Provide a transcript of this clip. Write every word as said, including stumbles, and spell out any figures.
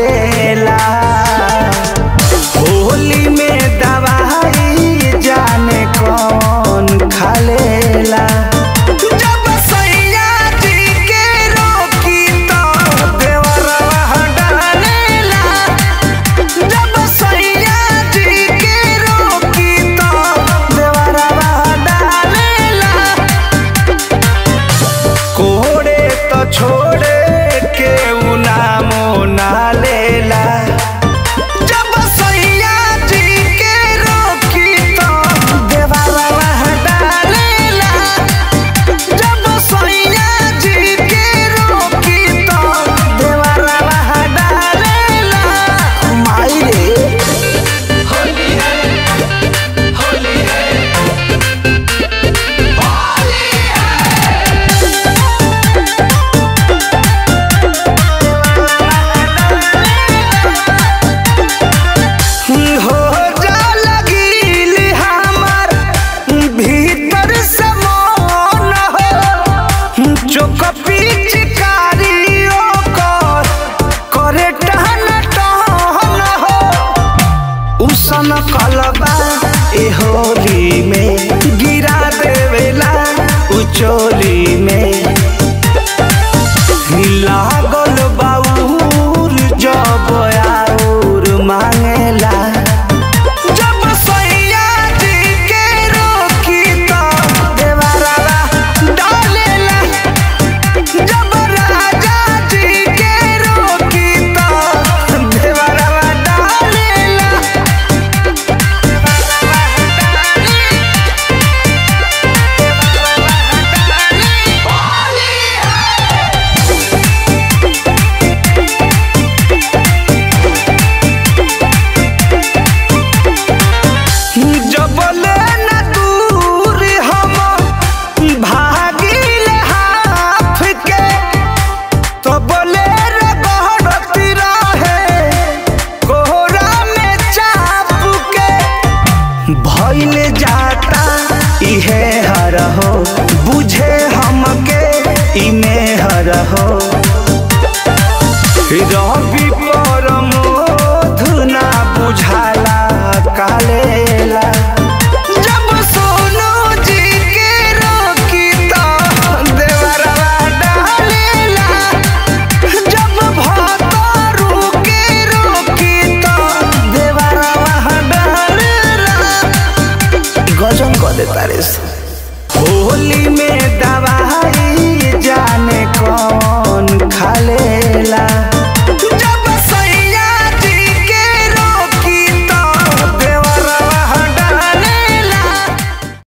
करेला। होली में दवाई जाने कौन खालेला। जब सैया जी के रोकी तो देवरवा डालेला। जब सैया जी के रोकी तो देवरवा डालेला। कोड़े तो छोड़े के उना मोना लेला। जब सैया जी के रोकी तो देवरवा डालेला। जब सैया जी के रोकी तो देवरवा डालेला। माई रे होली है, होली है, होली है। उसन कलबा ए होली में गिरा देवेला। उचोली में।